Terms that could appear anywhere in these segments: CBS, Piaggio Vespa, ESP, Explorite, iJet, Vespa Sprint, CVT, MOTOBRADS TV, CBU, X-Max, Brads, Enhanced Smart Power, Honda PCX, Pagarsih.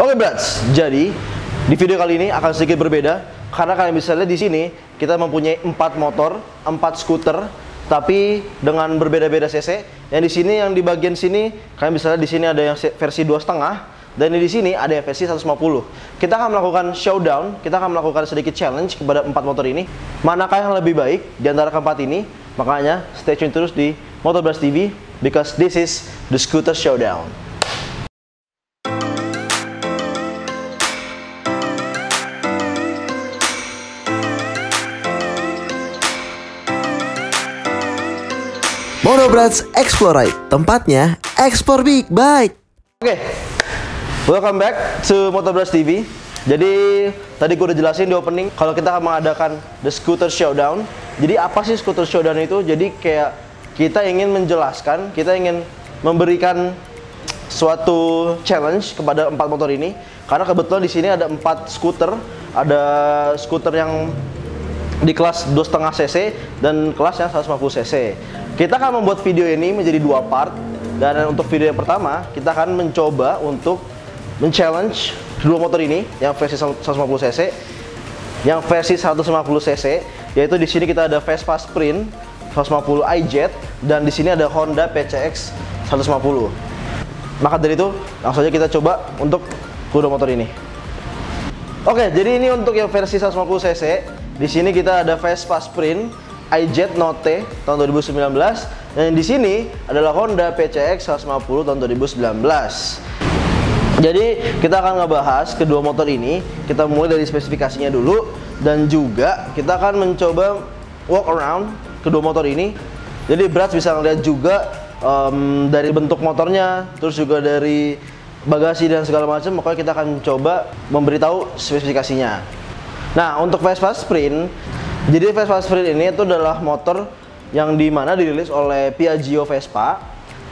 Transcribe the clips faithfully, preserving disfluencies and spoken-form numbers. Oke Brads, jadi di video kali ini akan sedikit berbeda karena kalian bisa lihat di sini kita mempunyai empat motor, empat skuter, tapi dengan berbeda-beda C C. Yang di sini, yang di bagian sini kalian bisa lihat di sini ada yang versi dua setengah dan di sini ada yang versi seratus lima puluh. Kita akan melakukan showdown, kita akan melakukan sedikit challenge kepada empat motor ini. Manakah yang lebih baik di antara keempat ini? Makanya stay tune terus di MOTOBRADS T V because this is the scooter showdown. MOTOBRADS Explorite, tempatnya explore big bike. Oke, okay. Welcome back to MOTOBRADS T V. Jadi tadi gue udah jelasin di opening kalau kita akan mengadakan the scooter showdown. Jadi apa sih scooter showdown itu? Jadi kayak kita ingin menjelaskan, kita ingin memberikan suatu challenge kepada empat motor ini. Karena kebetulan di sini ada empat skuter, ada skuter yang di kelas dua koma lima cc dan kelas yang seratus lima puluh cc. Kita akan membuat video ini menjadi dua part, dan untuk video yang pertama kita akan mencoba untuk men-challenge dua motor ini, yang versi seratus lima puluh cc, yang versi seratus lima puluh cc, yaitu di sini kita ada Vespa Sprint seratus lima puluh iJet dan di sini ada Honda P C X seratus lima puluh. Maka dari itu langsung aja kita coba untuk kedua motor ini. Oke, jadi ini untuk yang versi seratus lima puluh cc. Di sini kita ada Vespa Sprint iJet Note tahun dua ribu sembilan belas dan di sini adalah Honda P C X seratus lima puluh tahun dua ribu sembilan belas. Jadi kita akan ngebahas kedua motor ini, kita mulai dari spesifikasinya dulu dan juga kita akan mencoba walk around kedua motor ini. Jadi Brads bisa ngeliat juga um, dari bentuk motornya, terus juga dari bagasi dan segala macam, makanya kita akan coba memberitahu spesifikasinya. Nah, untuk Vespa Sprint, jadi Vespa Sprint ini itu adalah motor yang dimana dirilis oleh Piaggio Vespa,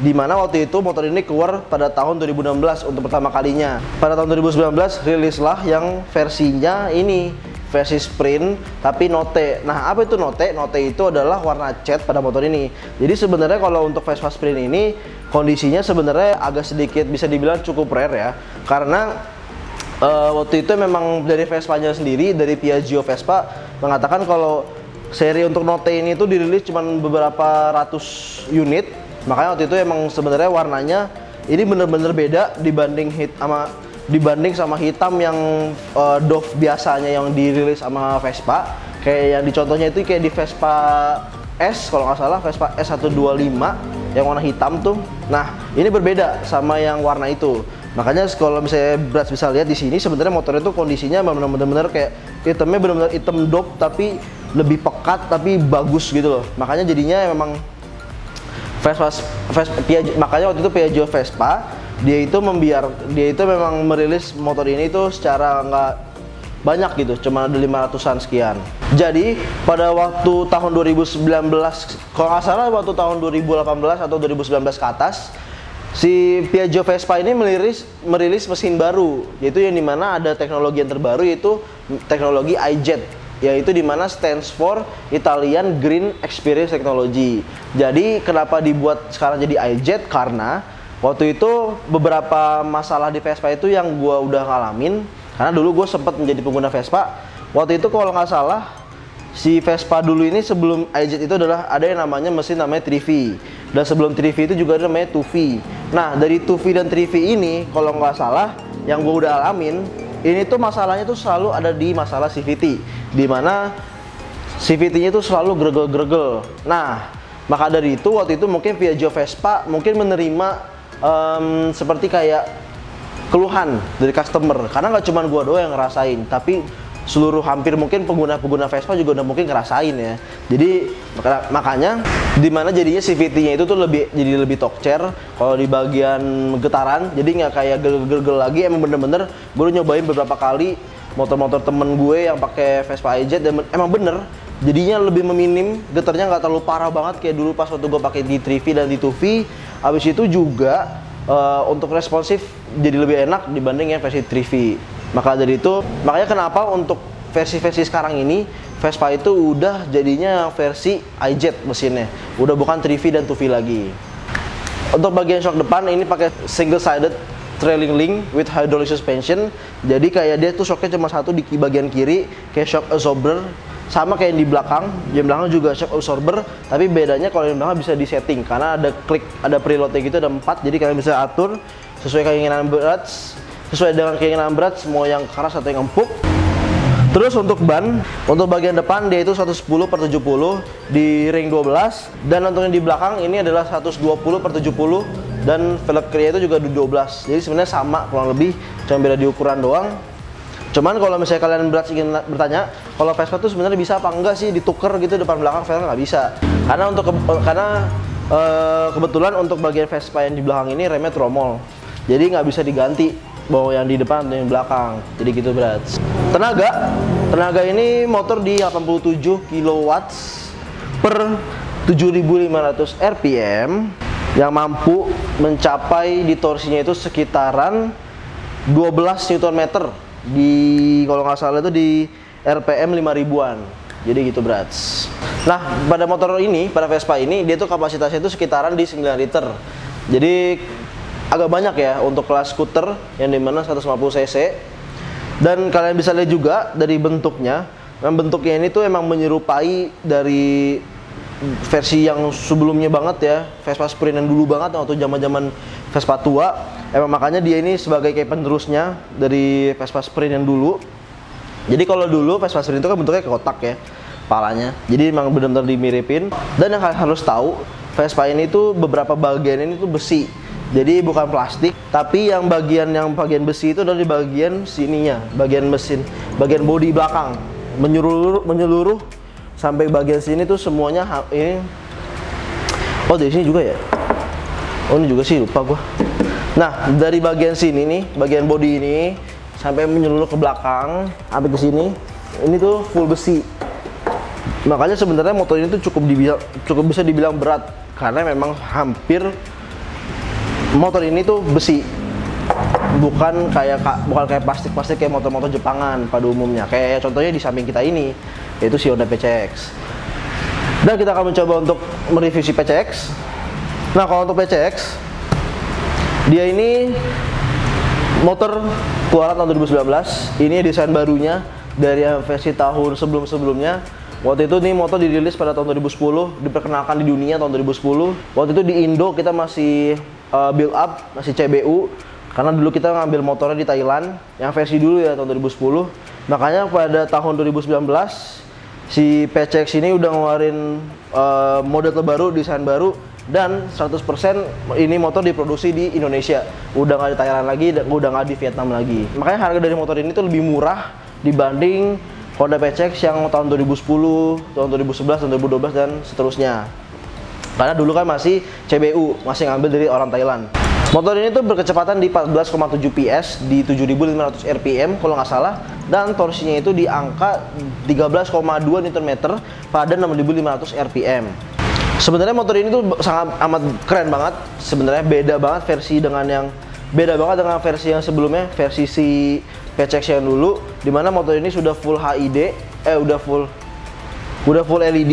dimana waktu itu motor ini keluar pada tahun dua ribu enam belas untuk pertama kalinya. Pada tahun dua ribu sembilan belas rilislah yang versinya ini, versi Sprint tapi Note. Nah, apa itu Note? Note itu adalah warna cat pada motor ini. Jadi sebenarnya kalau untuk Vespa Sprint ini kondisinya sebenarnya agak sedikit bisa dibilang cukup rare ya, karena Uh, waktu itu memang dari Vespanya sendiri, dari Piaggio Vespa mengatakan kalau seri untuk Note ini itu dirilis cuma beberapa ratus unit, makanya waktu itu emang sebenarnya warnanya ini bener-bener beda dibanding hit sama dibanding sama hitam yang uh, Dove biasanya yang dirilis sama Vespa. Kayak yang dicontohnya itu kayak di Vespa S kalau nggak salah, Vespa S seratus dua puluh lima yang warna hitam tuh. Nah, ini berbeda sama yang warna itu. Makanya kalau misalnya Brads bisa lihat di sini sebenarnya motornya itu kondisinya benar-benar kayak hitamnya benar-benar hitam dope tapi lebih pekat tapi bagus gitu loh. Makanya jadinya memang Vespa, Vespa Piaggio, makanya waktu itu Piaggio Vespa dia itu membiar dia itu memang merilis motor ini itu secara nggak banyak gitu, cuma ada lima ratusan sekian. Jadi pada waktu tahun dua ribu sembilan belas kalau nggak salah, waktu tahun dua ribu delapan belas atau dua ribu sembilan belas ke atas, si Piaggio Vespa ini merilis, merilis mesin baru, yaitu yang dimana ada teknologi yang terbaru, yaitu teknologi iJet, yaitu dimana stands for Italian Green Experience Technology. Jadi kenapa dibuat sekarang jadi iJet? Karena waktu itu beberapa masalah di Vespa itu yang gue udah ngalamin, karena dulu gue sempat menjadi pengguna Vespa. Waktu itu kalau nggak salah si Vespa dulu ini sebelum iJet itu adalah ada yang namanya mesin namanya tiga V, dan sebelum tiga V itu juga ada namanya dua V. Nah, dari dua V dan tiga V ini kalau nggak salah yang gue udah alamin ini tuh masalahnya tuh selalu ada di masalah C V T, dimana C V T-nya tuh selalu gregel-gregel. Nah, maka dari itu waktu itu mungkin Piaggio Vespa mungkin menerima um, seperti kayak keluhan dari customer, karena nggak cuma gue doang yang ngerasain tapi seluruh hampir mungkin pengguna-pengguna Vespa juga udah mungkin ngerasain ya. Jadi makanya dimana jadinya C V T-nya itu tuh lebih jadi lebih tokcer kalau di bagian getaran, jadi nggak kayak gergel-gergel lagi. Emang bener-bener baru nyobain beberapa kali motor-motor temen gue yang pakai Vespa iJet dan emang bener jadinya lebih meminim, getarnya nggak terlalu parah banget kayak dulu pas waktu gue pakai di tiga V dan di dua V. Habis itu juga uh, untuk responsif jadi lebih enak dibanding yang versi tiga V. Maka dari itu, makanya kenapa untuk versi-versi sekarang ini Vespa itu udah jadinya versi iJet mesinnya, udah bukan tiga V dan dua V lagi. Untuk bagian shock depan ini pakai single sided trailing link with hydraulic suspension. Jadi kayak dia tuh shocknya cuma satu di bagian kiri, kayak shock absorber. Sama kayak yang di belakang, yang belakang juga shock absorber, tapi bedanya kalau yang belakang bisa disetting karena ada klik, ada preloadnya gitu, ada empat, jadi kalian bisa atur sesuai keinginan berat, sesuai dengan keinginan berat, mau yang keras atau yang empuk. Terus untuk ban, untuk bagian depan dia itu seratus sepuluh per tujuh puluh di ring dua belas, dan untuk yang di belakang ini adalah seratus dua puluh per tujuh puluh, dan velg kiri itu juga dua belas, jadi sebenarnya sama kurang lebih, cuma beda di ukuran doang. Cuman kalau misalnya kalian berat ingin bertanya, kalau Vespa tuh sebenarnya bisa apa enggak sih ditukar gitu depan belakang, velg nggak bisa. Karena untuk ke, karena e, kebetulan untuk bagian Vespa yang di belakang ini remnya tromol, jadi nggak bisa diganti bahwa yang di depan atau yang belakang. Jadi gitu berat. Tenaga, tenaga ini motor di delapan puluh tujuh kilowatt per tujuh ribu lima ratus R P M yang mampu mencapai ditorsinya itu sekitaran dua belas newton meter. Di kalau nggak salah itu di R P M lima ribuan, jadi gitu brats. Nah pada motor ini, pada Vespa ini dia tuh kapasitasnya itu sekitaran di sembilan liter, jadi agak banyak ya untuk kelas skuter yang dimana seratus lima puluh cc. Dan kalian bisa lihat juga dari bentuknya, dan bentuknya ini tuh emang menyerupai dari versi yang sebelumnya banget ya, Vespa Sprint yang dulu banget atau zaman-zaman Vespa tua. Emang makanya dia ini sebagai kayak penerusnya dari Vespa Sprint yang dulu. Jadi kalau dulu Vespa Sprint itu kan bentuknya kotak ya, palanya. Jadi emang benar-benar dimiripin. Dan yang kalian harus tahu, Vespa ini tuh beberapa bagian ini tuh besi. Jadi bukan plastik, tapi yang bagian yang bagian besi itu dari bagian sininya, bagian mesin, bagian bodi belakang. Menyeluruh menyeluruh sampai bagian sini tuh semuanya ini. Oh, dari sini juga ya? Oh, ini juga sih, lupa gua. Nah, dari bagian sini nih, bagian bodi ini sampai menyeluruh ke belakang, sampai ke sini, ini tuh full besi. Makanya sebenarnya motor ini tuh cukup dibilang, cukup bisa dibilang berat karena memang hampir motor ini tuh besi. Bukan kayak bukan kayak plastik-plastik kayak motor-motor Jepangan pada umumnya. Kayak contohnya di samping kita ini, yaitu si Honda P C X. Dan kita akan mencoba untuk mereview si P C X. Nah, kalau untuk P C X, dia ini motor keluaran tahun dua ribu sembilan belas. Ini desain barunya dari versi tahun sebelum-sebelumnya. Waktu itu nih motor dirilis pada tahun dua ribu sepuluh, diperkenalkan di dunia tahun dua ribu sepuluh. Waktu itu di Indo kita masih uh, build up, masih C B U. Karena dulu kita ngambil motornya di Thailand, yang versi dulu ya tahun dua ribu sepuluh. Makanya pada tahun dua ribu sembilan belas si P C X ini udah ngeluarin uh, model terbaru, desain baru, dan seratus persen ini motor diproduksi di Indonesia. Udah nggak di Thailand lagi, udah nggak di Vietnam lagi. Makanya harga dari motor ini tuh lebih murah dibanding Honda P C X yang tahun dua ribu sepuluh, tahun dua ribu sebelas, tahun dua ribu dua belas, dan seterusnya. Karena dulu kan masih C B U, masih ngambil dari orang Thailand. Motor ini tuh berkecepatan di empat belas koma tujuh P S di tujuh ribu lima ratus R P M kalau nggak salah, dan torsinya itu di angka tiga belas koma dua newton meter pada enam ribu lima ratus R P M. Sebenarnya motor ini tuh sangat amat keren banget. Sebenarnya beda banget versi dengan yang beda banget dengan versi yang sebelumnya, versi si P C X yang dulu, dimana motor ini sudah full H I D, eh udah full udah full L E D,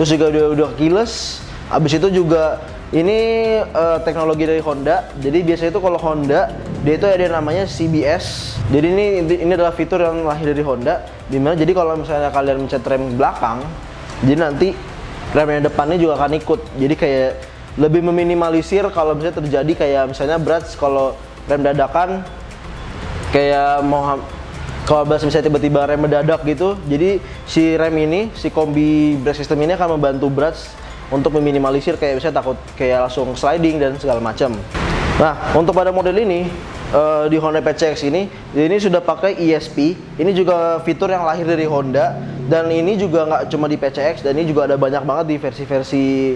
terus juga udah udah keyless. Abis itu juga ini uh, teknologi dari Honda. Jadi biasanya itu kalau Honda dia itu ada yang namanya C B S. Jadi ini ini adalah fitur yang lahir dari Honda. Dimana jadi kalau misalnya kalian mencet rem belakang, jadi nanti rem yang depannya juga akan ikut. Jadi kayak lebih meminimalisir kalau misalnya terjadi kayak misalnya brats kalau rem dadakan, kayak mau kalau brats misalnya tiba-tiba rem mendadak gitu. Jadi si rem ini, si kombi brake system ini akan membantu brats untuk meminimalisir kayak misalnya takut kayak langsung sliding dan segala macam. Nah, untuk pada model ini uh, di Honda P C X ini, ini sudah pakai E S P. Ini juga fitur yang lahir dari Honda, dan ini juga nggak cuma di P C X, dan ini juga ada banyak banget di versi-versi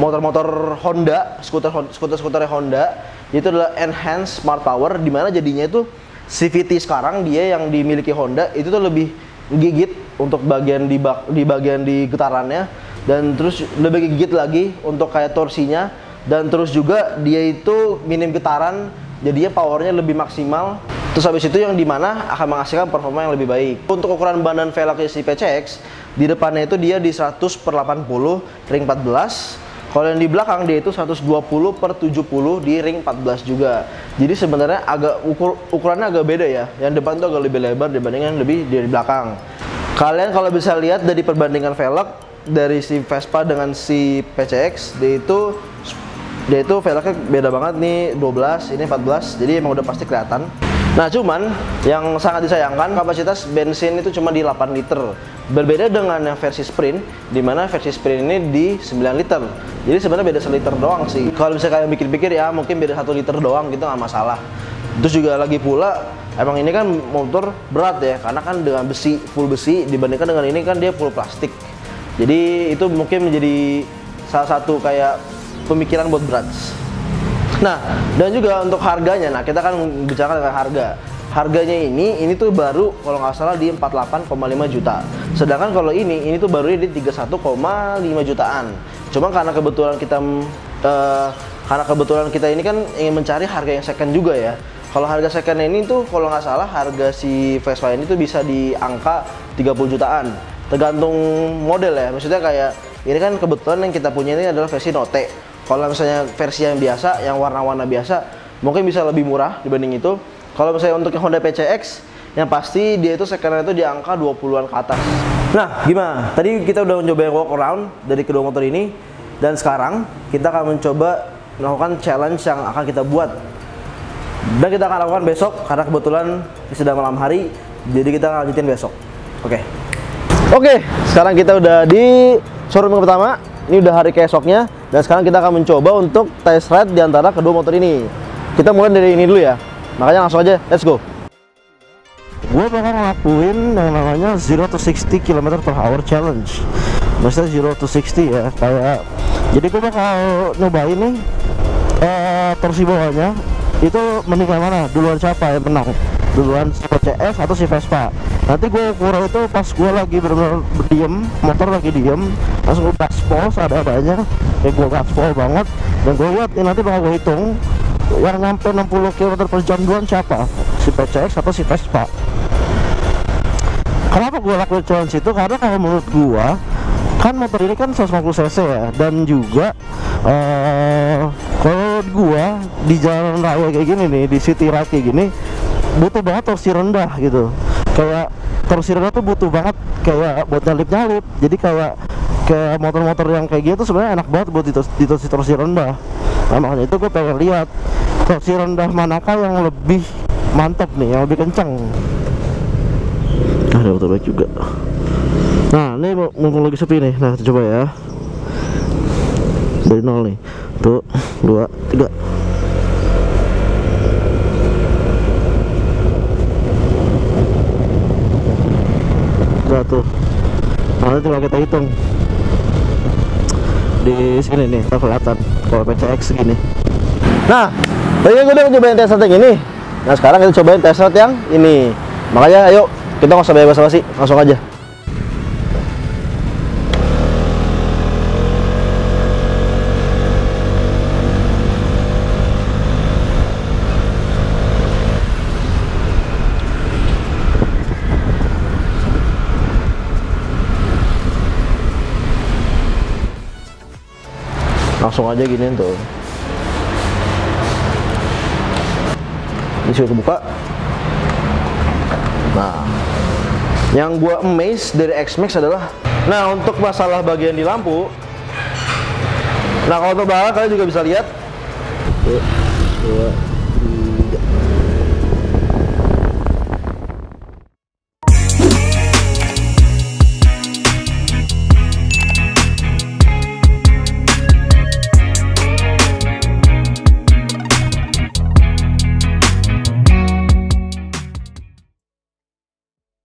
motor-motor uh, Honda, skuter-skuter Honda. Itu adalah Enhanced Smart Power, dimana jadinya itu C V T sekarang dia yang dimiliki Honda itu tuh lebih gigit untuk bagian di, bak di bagian di getarannya, dan terus lebih gigit lagi untuk kayak torsinya, dan terus juga dia itu minim getaran, jadinya powernya lebih maksimal. Terus habis itu yang dimana akan menghasilkan performa yang lebih baik. Untuk ukuran ban dan velg si P C X di depannya itu dia di seratus per delapan puluh ring empat belas, Kalau yang di belakang dia itu seratus dua puluh per tujuh puluh di ring empat belas juga. Jadi sebenarnya agak ukur, ukurannya agak beda ya. Yang depan tuh agak lebih lebar dibanding yang lebih dari belakang. Kalian kalau bisa lihat dari perbandingan velg dari si Vespa dengan si P C X, dia itu dia itu velgnya beda banget nih, dua belas, ini empat belas. Jadi emang udah pasti kelihatan. Nah cuman yang sangat disayangkan kapasitas bensin itu cuma di delapan liter. Berbeda dengan yang versi Sprint, dimana versi Sprint ini di sembilan liter. Jadi sebenarnya beda satu liter doang sih. Kalau misalnya kalian pikir-pikir ya mungkin beda satu liter doang gitu nggak masalah. Terus juga lagi pula emang ini kan motor berat ya, karena kan dengan besi, full besi dibandingkan dengan ini kan dia full plastik. Jadi itu mungkin menjadi salah satu kayak pemikiran buat Brads. Nah, dan juga untuk harganya, nah kita kan bicara tentang harga. Harganya ini, ini tuh baru kalau nggak salah di empat puluh delapan koma lima juta. Sedangkan kalau ini, ini tuh barunya di tiga puluh satu koma lima jutaan. Cuma karena kebetulan kita, uh, karena kebetulan kita ini kan ingin mencari harga yang second juga ya. Kalau harga second ini tuh kalau nggak salah harga si Vespa ini tuh bisa di angka tiga puluh jutaan. Tergantung model ya, maksudnya kayak ini kan kebetulan yang kita punya ini adalah versi Note. Kalau misalnya versi yang biasa, yang warna-warna biasa, mungkin bisa lebih murah dibanding itu. Kalau misalnya untuk yang Honda P C X, yang pasti dia itu sekarang itu di angka dua puluhan ke atas. Nah, gimana? Tadi kita udah mencoba yang walk around dari kedua motor ini. Dan sekarang kita akan mencoba melakukan challenge yang akan kita buat. Dan kita akan lakukan besok, karena kebetulan sudah malam hari. Jadi kita akan lanjutin besok. Oke. Oke, sekarang kita udah di showroom yang pertama. Ini udah hari keesoknya, dan sekarang kita akan mencoba untuk test ride di antara kedua motor ini. Kita mulai dari ini dulu ya, makanya langsung aja, let's go. Gue bakal ngelakuin yang namanya zero to sixty kilometer per hour challenge. Maksudnya zero to sixty ya, kayak jadi gue bakal nyobain nih eh, torsi bawahnya itu meningkat mana, duluan siapa yang menang, duluan si P C X atau si Vespa. Nanti gue ukur itu pas gue lagi bener-bener diem, motor lagi diem, langsung gaspol seadanya, ya gue gaspol banget, dan gue lihat ya nanti bakal gue hitung yang nyampe enam puluh kilometer per jam duluan siapa, si P C X atau si Vespa. Kenapa gue lakuin challenge itu? Karena kalau menurut gue kan motor ini kan seratus lima puluh cc ya, dan juga uh, kalau gua di jalan raya kayak gini nih, di city ride kayak gini butuh banget torsi rendah gitu. Kayak torsi rendah tuh butuh banget kayak buat nyalip-nyalip. Jadi kayak kayak motor-motor yang kayak gitu sebenarnya enak banget buat di torsi torsi rendah. Nah, makanya itu gue pengen lihat torsi rendah manakah yang lebih mantap nih, yang lebih kencang. Ada motor baik juga. Nah, ini mumpung lagi sepi nih. Nah, coba ya. Dari nol nih. Tuh, dua, tiga. Nah, tuh. Nanti tinggal kita hitung. Di sini nih, tak kelihatan kalau P C X segini. Nah, tadi gue udah cobain test ride yang ini. Nah, sekarang kita cobain test ride yang ini. Makanya ayo kita nggak usah basa-basi, langsung aja. Langsung aja gini tuh, ini sudah kebuka. Nah, yang gua amazed dari X-Max adalah, nah untuk masalah bagian di lampu, nah kalau terbalik kalian juga bisa lihat. Tuh, tuh.